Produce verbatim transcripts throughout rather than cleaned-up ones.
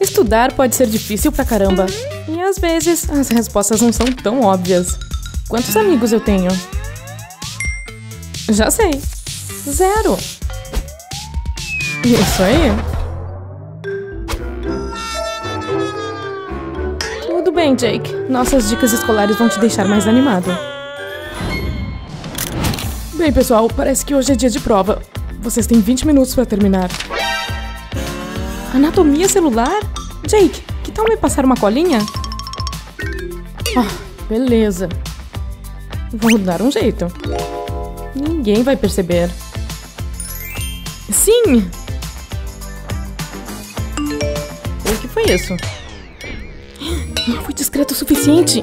Estudar pode ser difícil pra caramba. E às vezes, as respostas não são tão óbvias. Quantos amigos eu tenho? Já sei. Zero. E isso aí? Tudo bem, Jake. Nossas dicas escolares vão te deixar mais animado. Bem, pessoal, parece que hoje é dia de prova. Vocês têm vinte minutos pra terminar. Anatomia celular? Jake, que tal me passar uma colinha? Oh, beleza. Vou dar um jeito. Ninguém vai perceber. Sim! O que foi isso? Não fui discreto o suficiente.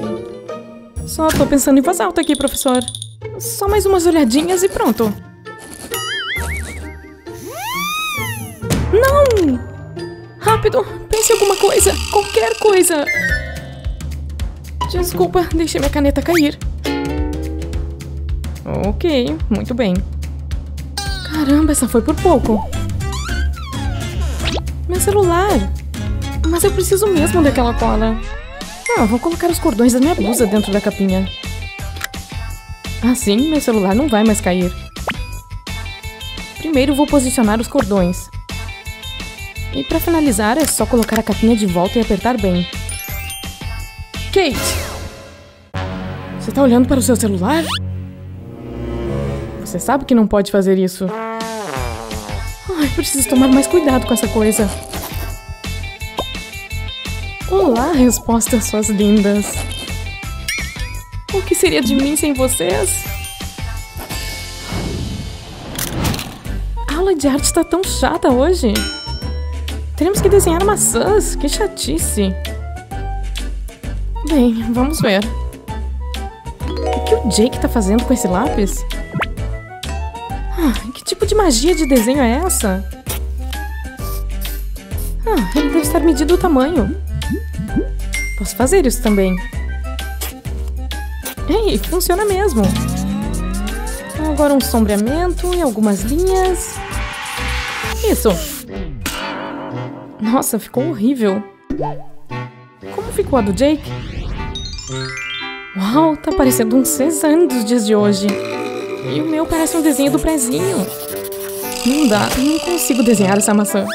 Só tô pensando em voz alta aqui, professor. Só mais umas olhadinhas e pronto. Não! Rápido! Pense em alguma coisa! Qualquer coisa! Desculpa, deixei minha caneta cair. Ok, muito bem. Caramba, essa foi por pouco. Meu celular! Mas eu preciso mesmo daquela cola. Ah, vou colocar os cordões da minha blusa dentro da capinha. Assim, meu celular não vai mais cair. Primeiro vou posicionar os cordões. E pra finalizar, é só colocar a capinha de volta e apertar bem. Kate! Você tá olhando para o seu celular? Você sabe que não pode fazer isso. Ai, preciso tomar mais cuidado com essa coisa. Olá, respostas suas lindas. O que seria de mim sem vocês? A aula de arte tá tão chata hoje. Teremos que desenhar maçãs, que chatice. Bem, vamos ver. O que o Jake tá fazendo com esse lápis? Ah, que tipo de magia de desenho é essa? Ah, ele deve estar medindo o tamanho. Posso fazer isso também. Ei, funciona mesmo. Agora um sombreamento e algumas linhas. Isso. Nossa, ficou horrível. Como ficou a do Jake? Uau, tá parecendo um Cézanne dos dias de hoje. E o meu parece um desenho do prézinho. Não dá, não consigo desenhar essa maçã.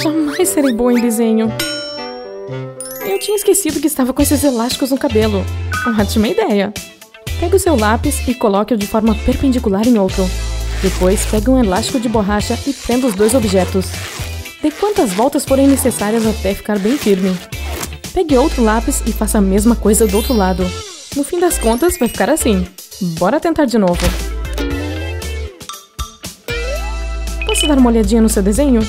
Jamais serei boa em desenho. Eu tinha esquecido que estava com esses elásticos no cabelo. Uma ótima ideia. Pegue o seu lápis e coloque-o de forma perpendicular em outro. Depois, pegue um elástico de borracha e prenda os dois objetos. Dê quantas voltas forem necessárias até ficar bem firme. Pegue outro lápis e faça a mesma coisa do outro lado. No fim das contas, vai ficar assim. Bora tentar de novo. Posso dar uma olhadinha no seu desenho?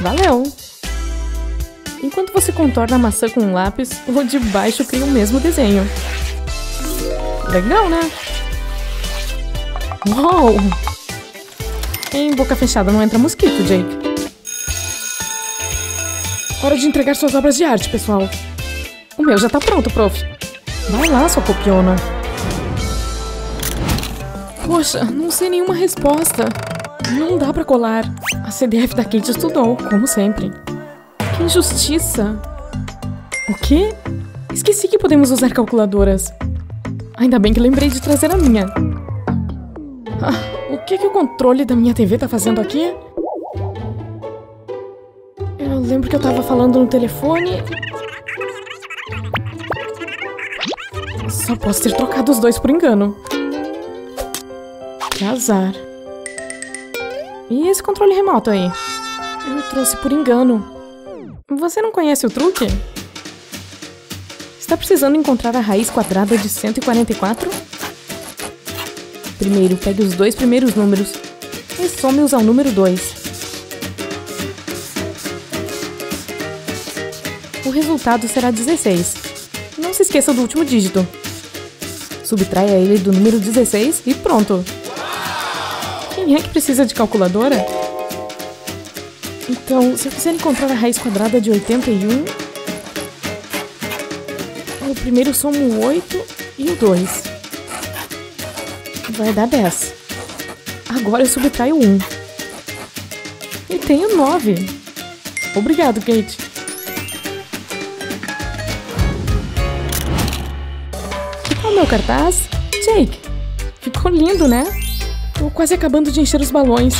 Valeu! Enquanto você contorna a maçã com um lápis, o de baixo cria o mesmo desenho. Legal, né? Uou! Em boca fechada não entra mosquito, Jake. Hora de entregar suas obras de arte, pessoal. O meu já tá pronto, prof. Vai lá, sua copiona. Poxa, não sei nenhuma resposta. Não dá pra colar. A C D F da Kate estudou, como sempre. Que injustiça. O quê? Esqueci que podemos usar calculadoras. Ainda bem que lembrei de trazer a minha. Ah, o que é que o controle da minha T V tá fazendo aqui? Eu lembro que eu tava falando no telefone. Só posso ter trocado os dois por engano. Que azar. E esse controle remoto aí? Eu trouxe por engano. Você não conhece o truque? Está precisando encontrar a raiz quadrada de cento e quarenta e quatro? Primeiro, pegue os dois primeiros números e some-os ao número dois. O resultado será dezesseis. Não se esqueça do último dígito. Subtraia ele do número dezesseis e pronto! Quem é que precisa de calculadora? Então, se eu quiser encontrar a raiz quadrada de oitenta e um, eu primeiro somo o oito e o dois. Vai dar dez. Agora eu subtraio o um. E tenho nove. Obrigado, Kate. Olha o meu cartaz. Jake, ficou lindo, né? Tô quase acabando de encher os balões.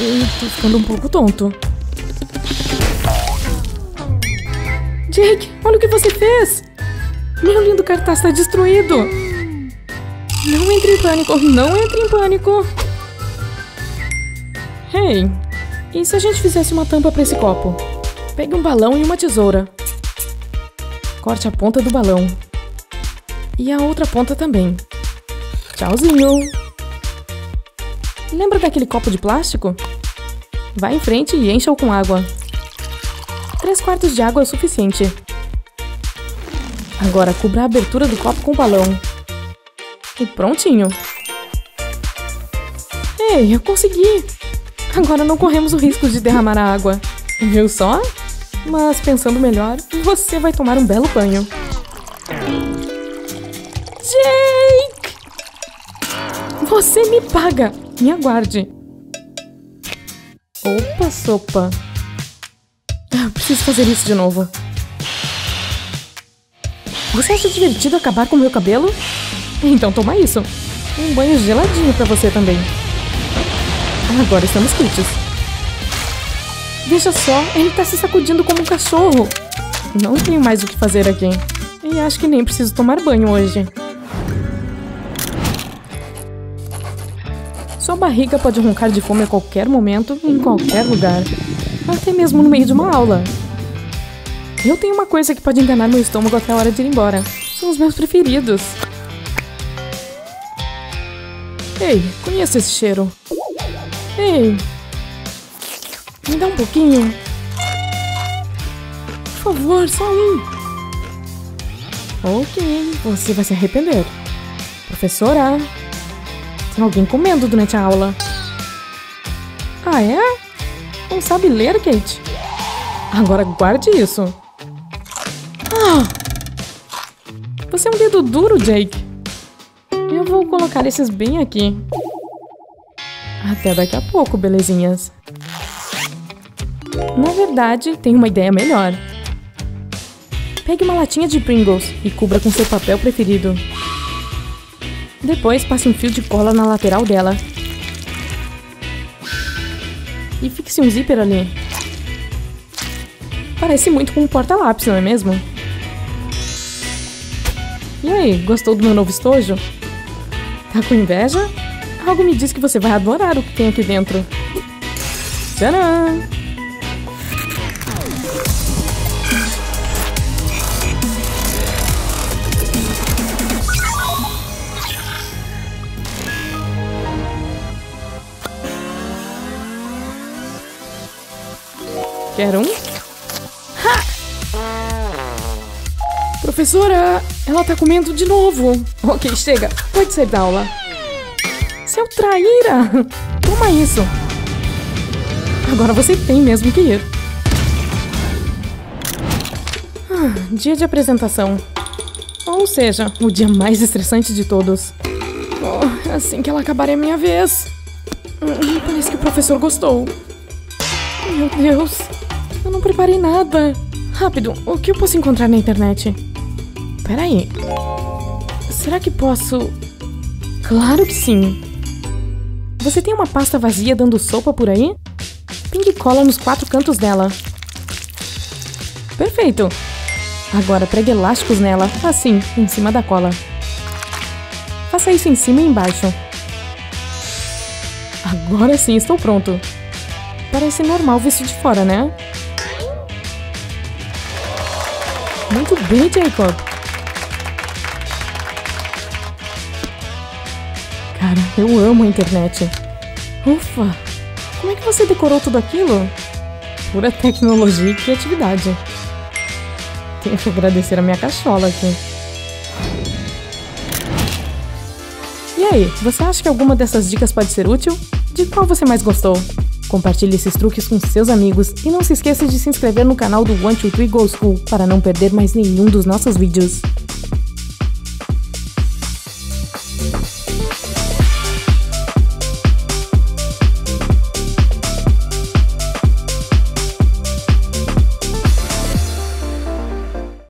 Eu tô ficando um pouco tonto. Jake, olha o que você fez! Meu lindo cartaz tá destruído! Não entre em pânico! Não entre em pânico! Hey, e se a gente fizesse uma tampa pra esse copo? Pegue um balão e uma tesoura. Corte a ponta do balão. E a outra ponta também. Tchauzinho! Lembra daquele copo de plástico? Vá em frente e encha-o com água. Três quartos de água é o suficiente. Agora cubra a abertura do copo com o balão. E prontinho. Ei, eu consegui! Agora não corremos o risco de derramar a água. Viu só? Mas pensando melhor, você vai tomar um belo banho. Jake! Você me paga! Me aguarde. Opa, sopa. Preciso fazer isso de novo. Você acha divertido acabar com o meu cabelo? Então toma isso. Um banho geladinho pra você também. Agora estamos quites. Veja só, ele tá se sacudindo como um cachorro. Não tenho mais o que fazer aqui. E acho que nem preciso tomar banho hoje. Sua barriga pode roncar de fome a qualquer momento, em qualquer lugar. Até mesmo no meio de uma aula. Eu tenho uma coisa que pode enganar meu estômago até a hora de ir embora. São os meus preferidos. Ei, conheço esse cheiro. Ei, me dá um pouquinho. Por favor, só um. Ok, você vai se arrepender. Professora, tem alguém comendo durante a aula. Ah, é? Não sabe ler, Kate? Agora guarde isso. Ah! Você é um dedo duro, Jake. Eu vou colocar esses bem aqui. Até daqui a pouco, belezinhas. Na verdade, tenho uma ideia melhor. Pegue uma latinha de Pringles e cubra com seu papel preferido. Depois, passe um fio de cola na lateral dela. E fixe um zíper ali. Parece muito com um porta-lápis, não é mesmo? E aí, gostou do meu novo estojo? Tá com inveja? Algo me diz que você vai adorar o que tem aqui dentro. Tcharam! Quer um? Ha! Professora, ela tá comendo de novo. Ok, chega. Pode sair da aula. Seu traíra! Toma isso. Agora você tem mesmo que ir. Ah, dia de apresentação. Ou seja, o dia mais estressante de todos. Oh, assim que ela acabar é a minha vez. Hum, parece que o professor gostou. Meu Deus... Eu não preparei nada. Rápido, o que eu posso encontrar na internet? Peraí. Será que posso... Claro que sim. Você tem uma pasta vazia dando sopa por aí? Pingue cola nos quatro cantos dela. Perfeito. Agora pregue elásticos nela, assim, em cima da cola. Faça isso em cima e embaixo. Agora sim, estou pronto. Parece normal vestir de fora, né? Muito bem, Jacob. Cara, eu amo a internet. Ufa! Como é que você decorou tudo aquilo? Pura tecnologia e criatividade. Tenho que agradecer a minha cachola aqui. E aí, você acha que alguma dessas dicas pode ser útil? De qual você mais gostou? Compartilhe esses truques com seus amigos e não se esqueça de se inscrever no canal do cento e vinte e três Go! School para não perder mais nenhum dos nossos vídeos.